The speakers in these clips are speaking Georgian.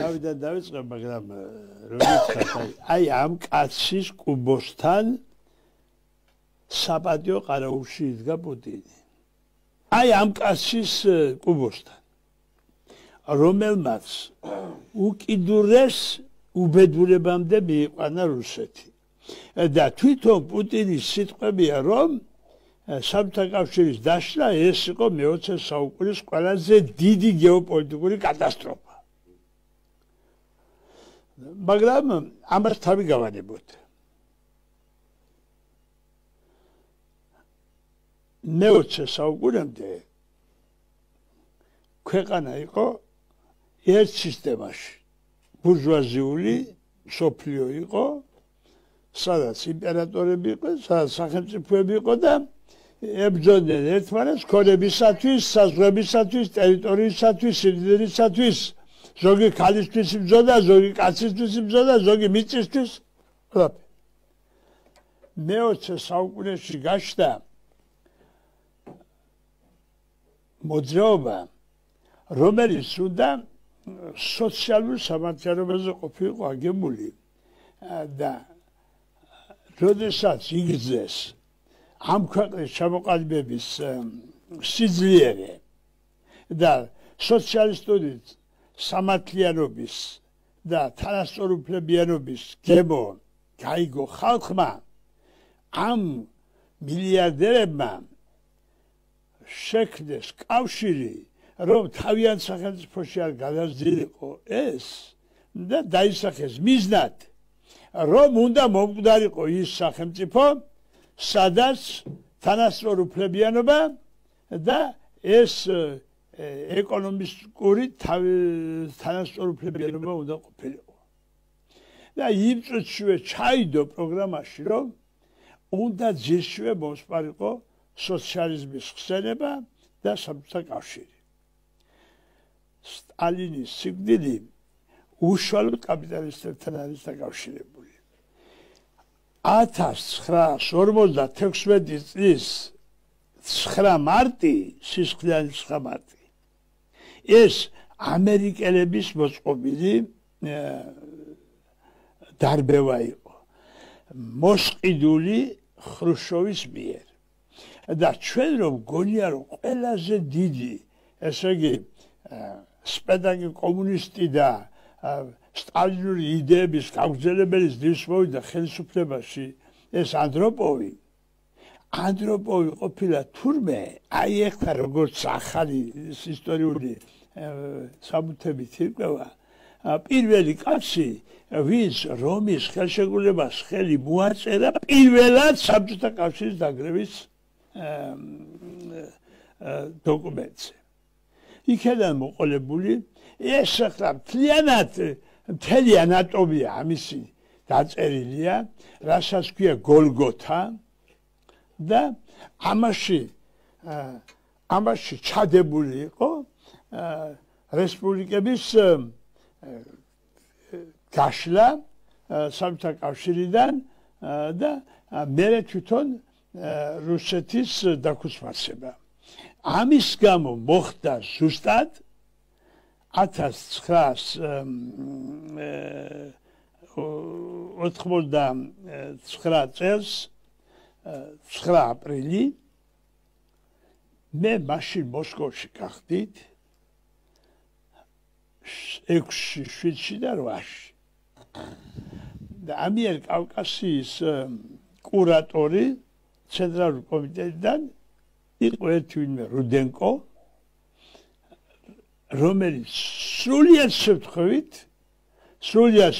თავიდან დაიწყე, მაგრამ როგორც აი ამ კაცის კუბოსთან საპატიო ყარაულში იდგა პუტინი. Აი ამ კაცის კუბოსთან, რომელმაც უკიდურეს უბედურებამდე მიიყვანა რუსეთი. და თვითონ პუტინის სიტყვებია, რომ საბჭოთა კავშირის დაშლა ეს იყო მე-20 საუკუნის ყველაზე დიდი გეოპოლიტიკური კატასტროფა. მაგრამ ამას თავი გავანებოთ. მე-20 საუკუნემდე ქვეყანა იყო ერთ სისტემაში. ბურჟუაზიული სოფლიო იყო, სადაც იმპერატორები იყო, სადაც სახელმწიფოები იყო და ებრძოდნენ ერთმანეთს ქონებისათვის, საზღვრებისათვის, ტერიტორიისათვის, სიძინისათვის, ზოგი ქალისთვის იბრძოდა, ზოგი კაცისთვის იბრძოდა, ზოგი მიწისთვის. მე-20 საუკუნეში გაჩნდა მოძრაობა, რომელიც უნდა სოციალურ სამართლიანობაზე ყოფილიყო აგებული და როდესაც იგრძეს ამ ქვეყნის ჩამოყალიბების სიძლიერე და სოციალისტური სამართლიანობის და თანასწორუფლებიანობის გემო გაიგო ხალხმა, ამ მილიარდერებმა შექმნეს კავშირი, რომ თავიანთ სახელმწიფოში არ გადასძირიყო ეს და დაისახეს მიზნად, რომ უნდა მომკვდარიყო ის სახელმწიფო, სადაც თანასწორუფლებიანობა და ეს ეკონომიკური თანასწორუფლებიანობა უნდა ყოფილიყო. და იმ წუთშივე ჩაიდო პროგრამაში, რომ უნდა ძირშივე მომსპარიყო სოციალიზმის ხსენება და საბჭოთა კავშირი. სტალინის სიკვდილი უშუალოდ კაპიტალისტებთან არის დაკავშირებული. 1956 წლის 9 მარტი, სისხლიანი 9 მარტი. ეს ამერიკელების მოწყობილი დარბევა იყო, მოსყიდული ხრუშჩოვის მიერ. და ჩვენ რომ გონია, რომ ყველაზე დიდი, ესე იგი, სპეტაკი კომუნისტი და სტალინური იდეების გამგზელებელს მოვიდა ხელისუფლებაში ეს ანდროპოვი. ანდროპოვი ყოფილა თურმე, აი ახლა როგორც ახალი ისტორიული საბუთებით ირკვევა, პირველი კაცი, ვინც რომის ხელშეკრულებას ხელი მოაწერა პირველად საბჭოთა კავშირის დაგრევის დოკუმენტზე. იქიდან მოყოლებული ეს ახლა მთლიანად მთელი ანატომია ამისი დაწერილია, რასაც ქვია გოლგოთა და ამაში ჩადებული იყო რესპუბლიკების გაშლა საბჭოთა კავშირიდან და მერე თვითონ რუსეთის დაქუცმაცება. ამის გამო მოხდა ზუსტად 1989 წელს 9 აპრილი მე მაშინ მოსკოვში გახდით 6-ში, 7-ში და 8-ში. და ამიერკავკასიის კურატორი ცენტრალური კომიტეტიდან იყო ერთი ვინმე რუდენკო, რომელიც სრულიად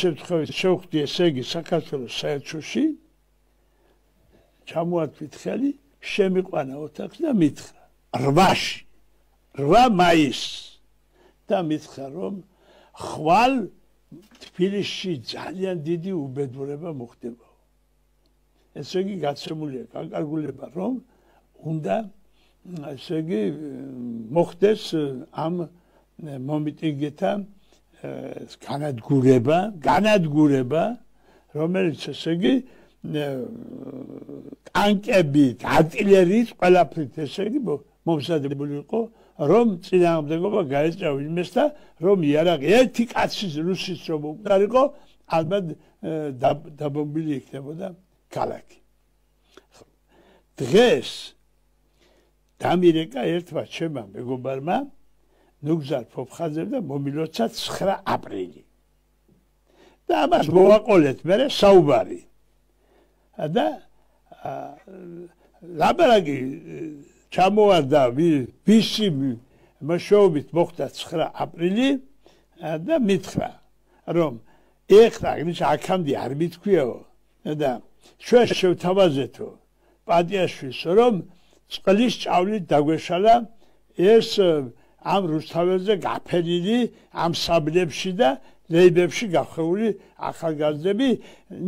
შემთხვევით შევხვდი, ესე იგი, საქართველოს საელჩოში, ჩამოათვით ხელი, შემიყვანა ოთახს და მითხრა, 8 მაისს, და მითხრა, რომ ხვალ თბილისში ძალიან დიდი უბედურება მოხდებაო. ესე იგი, გაცემულია განკარგულება, რომ უნდა, ესე იგი, მოხდეს ამ მომიტინგეთა განადგურება, რომელიც ესე იგი ტანკებით, არტილერიით, ყველაფრით, ესე იგი, მომზადებული იყო რომ წინააღმდეგობა გაეწევა იმისდა, რომ იარაღი ერთი კაცის რუსის რომ უკარიყო, ალბათ დაბომბილი იქნებოდა ქალაქი. დღეს დამირეკა ერთმა ჩემმა მეგობარმა ნუგზარ ფოფხაძემ და მომილოცა 9 აპრილი. და ამას მოვაყოლეთ მერე საუბარი. და ლაბარაკი ჩამოვარდა ვისი მშოობით მოხდა 9 აპრილი და მითხრა რომ ეხლა ის აქამდე არ მითქვიაო და შუა შევთავაზეთო პატიაშვილს რომ წყლის ჭავლით დაგვეშალა ეს ამ რუსთაველზე გაფერილი ამ საბლებში და ლეიბებში გახეული ახალგაზრდები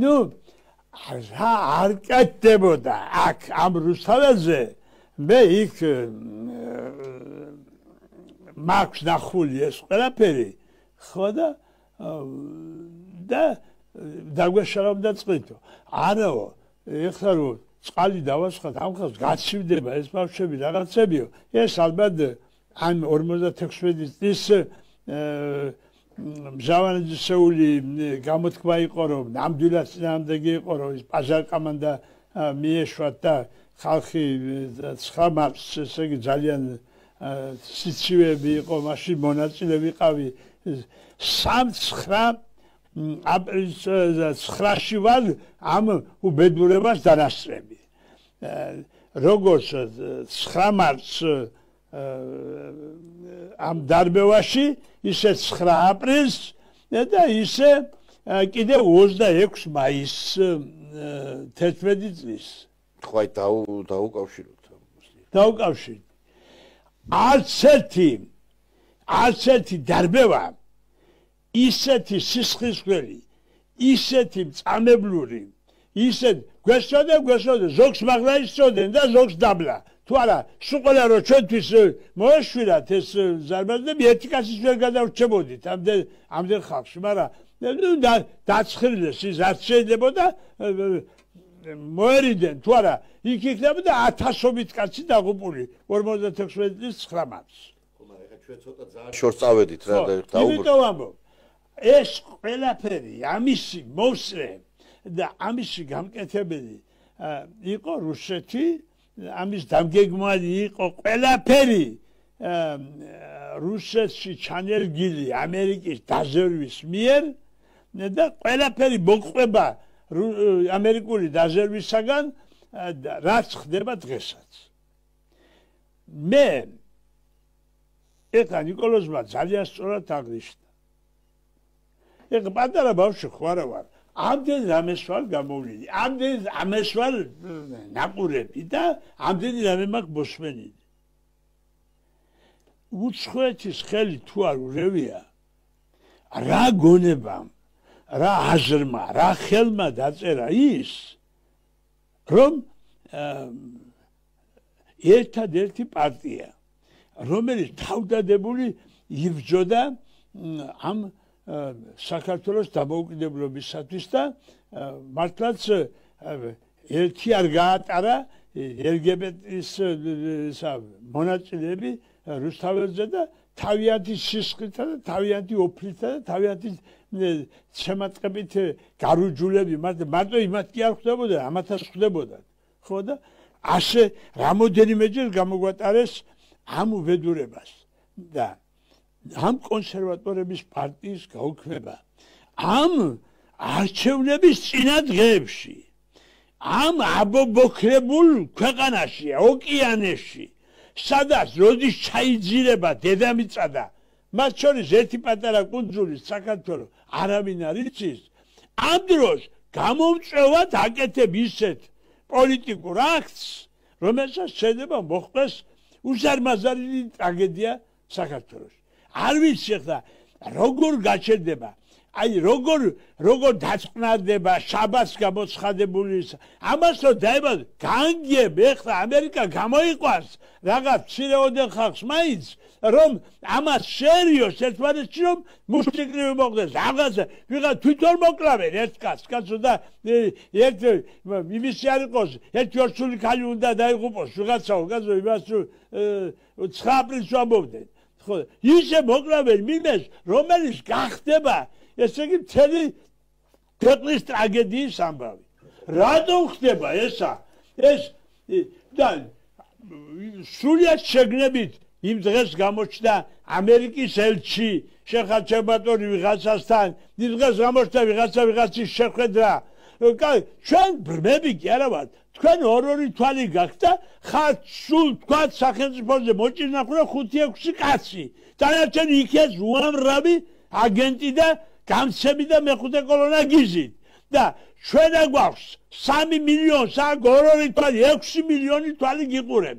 ნუ რა არ კეთდებოდა აქ ამ რუსთაველზე მე იქ მაქვს ნახული ეს ყველაფერი ხო და დაგვეშალა წყლითო არაო ეხლა რომ წყალი დავასხათ ამხელს გაცივდება ეს ბავშვები რაღაცებიო ეს ალბათ ან 56 წლის მჟავანაძისეული გამოთქმა იყო რომ ნამდვილად წინააღმდეგი იყო რომ ეს პაჟაკამანდა მიეშვათ და ხალხი ცხამავს ესე იგი ძალიან სიცივეები იყო მაშინ მონაწილე ვიყავი 9 აპრილს 9-ში ვარ ამ უბედურებას დანასწრები. როგორც 9 მარტს ამ დარბევაში, ისე 9 აპრილს და ისე კიდევ 26 მაისს 11 წლის. ხო, აი დაუკავშიროთ. დაუკავშირეთ. 11 დარბევა ისეთი სისხლისღვრელი, ისეთი წამებლური, ისეთ გვესწოდე, ზოგს მაღლა ისწოდნენ და ზოგს დაბლა. თუ არა, სულ ყველა რო ჩვენთვის მოეშვილათ ეს ზარბაზნები, ერთი კაცის ვერ გადავრჩებოდით ამდენ ხალხში, მაგრამ დაცხრილეს ის არც შეიძლებოდა მოერიდნენ, თუ არა, იქ იქნებოდა 1000-ობით კაცი დაღუპული 56 წლის 9 მარტს. ჩვენ ცოტა ძალიან შორს წავედით რა და დაუბრუნდით. იმიტომ ამბობ ეს ყველაფერი ამისი მოვსრე და ამისი გამკეთებელი იყო რუსეთი ამის დამგეგმარი იყო ყველაფერი რუსეთში ჩანერგილი ამერიკის დაზერვის მიერ და ყველაფერი მოყვება ამერიკული დაზერვისაგან რაც ხდება დღესაც მე ეხლა ნიკოლოზმა ძალიან სწორად აღნიშნა. ეხლა პატარა ბავშვი ხო არა ვარ, ამდენ რამეს ვარ გამოვლილი, ამდენ ამას ვარ ნაყურები და ამდენ რამე მაქვს მოსმენილი. უცხოეთის ხელი თუ არ ურევია, რა გონებამ, რა აზრმა, რა ხელმა დაწერა ის, რომ ერთადერთი პარტია რომელიც თავდადებული იბრძოდა ამ საქართველოს დამოუკიდებლობისათვის და მართლაც ერთი არ გაატარა რგბ-ის მონაწილეები რუსთაველზე და თავიანთი სისხლითა და თავიანთი ოფლითა და თავიანთი შემატყებით გარუჯულები მარტო იმათ კი არ ხდებოდა, ამათაც ხდებოდა. ხო და ასე რამოდენიმეჯერ გამოგვატარეს ამ უბედურებას და ამ კონსერვატორების პარტიის გაუქმება ამ არჩევნების წინა დღეებში ამ აბობოქრებულ ქვეყანაში ოკეანეში სადაც როდის ჩაიძირება დედამიწა და მათ შორის ერთი პატარა კუნძული საქართველო არავინ არ იცის ამ დროს გამომწვევად აკეთებ ისეთ პოლიტიკურ აქტს რომელსაც შეიძლება მოხდეს უზარმაზარი ტრაგედია საქართველოში. არ ვიცი ხა, როგორ გაჩერდება აი როგორ დაწნადება შაბათს გამოცხადებულის ამასო დაიბა განგებ ეხლა ამერიკა გამოიყვანს რაღაც ცირეოდენ ხალხს მაინც რომ ამას შერიოს ერთმანეთში რომ მუსიკრივი მოხდეს რაღაც ვიღაც თვითონ მოკლავენ ერთ კაცს და ერთ იმისი არ იყოს ერთი ორსული ქალი უნდა დაიღუპოს ვიღაცაო კაცო იმას 9 აპრილს ამბობდნენ ხო ისე მოკლავენ მიმეს რომელიც გახდება ესე იგი მთელი ქვეყნის ტრაგედიის ამბავი. Რატო ხდება ესა? ეს და სულიად შეგნებით იმ დღეს გამოჩნდა ამერიკის ელჩი შეხაჩებატორი ვიღაცასთან, იმ დღეს გამოჩნდა ვიღაცის შეხვედრა. ჩვენ ბრმები კი არა ვართ. Tükkan orori tuali gakta, hatsul tuat sakınsı pozde, moçina kura kutiye kusi katsi. Tanıcan ikez uam rabi agenti de kamsebi de mekute kolona gizit. Da şöyle guavs, sami milyon sa orori tuali, eksi milyoni tuali gigurem.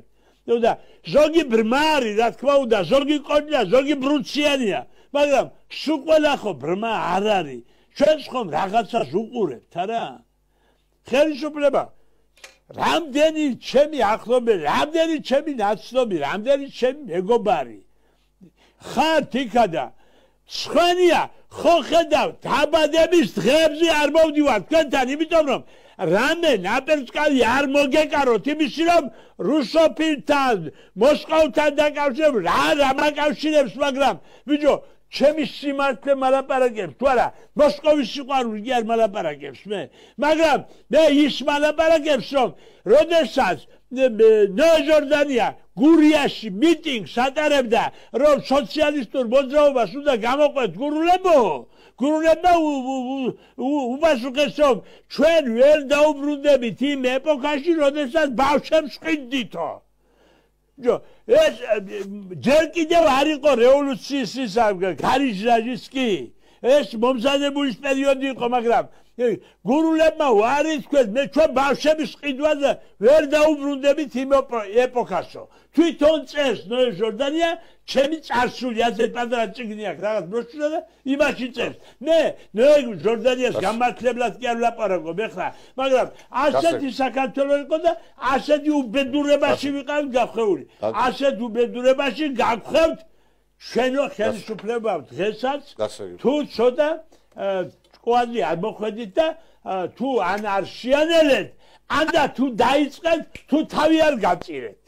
Da zogi brmari da tkvauda, zogi kodla, zogi brutsiyaniya. Bakalım, sukvala ko brma arari. Çöz kom rahatsa zugurem. Tara, ხელისუფლება რამდენი ჩემი ახლობელი, რამდენი ჩემი ნაცნობი, რამდენი ჩემი მეგობარი. ხარ თიქადა, სხვანია, ხო ხედავ, დაბადების დღეებზე არ მოვდივარ თქვენთან, იმიტომ რომ რამე ნაპერწკალი არ მოგეკაროთ, იმისი რომ რუსოფილთან, მოსკოვთან დაკავშირებით რა მაკავშირებს, მაგრამ ბიჭო, ჩემი სიმართლე მალაპარაკებს თუ არა მოსკოვის სიყვარული კი არ მალაპარაკებს მე მაგრამ მე ის მალაპარაკებს რომ როდესაც ნოე ჟორდანია გურიაში მიტინგს ატარებდა რომ სოციალისტურ მოძრაობას უნდა გამოყვეთ გურულებო გურულებმა უპასუხეს რომ ჩვენ ვერ დაუბრუნდებით იმ ეპოქაში როდესაც ბავშვებს ყიდდითო ეს ჯერ კიდევ არ იყო რევოლუციის ის გარიჟაჟის კი ეს მომზადებულის პერიოდი იყო მაგრამ გურულებმა არ ითქვეს მე ჩვენ ბავშვების ყიდვაზე ვერ დაუბრუნდებით იმ ეპოქასო თვითონ წეს ნოე ჟორდანია ჩემი წარსული ასე პატარა წიგნი აქვს რაღაც ბროშურა და იმაში წეს მე ნოე ჟორდანიას გამართლებლად კი არ ვლაპარაკობ ეხლა მაგრამ ასეთი საქართველო იყო და ასეთი უბედურებაში ვიყავით გახეული ასეთ უბედურებაში გაგხვევთ ჩვენო ხელისუფლებამ დღესაც თუ ცოტა Kuadri almokhedit da tu anarşiyanelet, anda tu dayıçken, tu taviyar gaciret.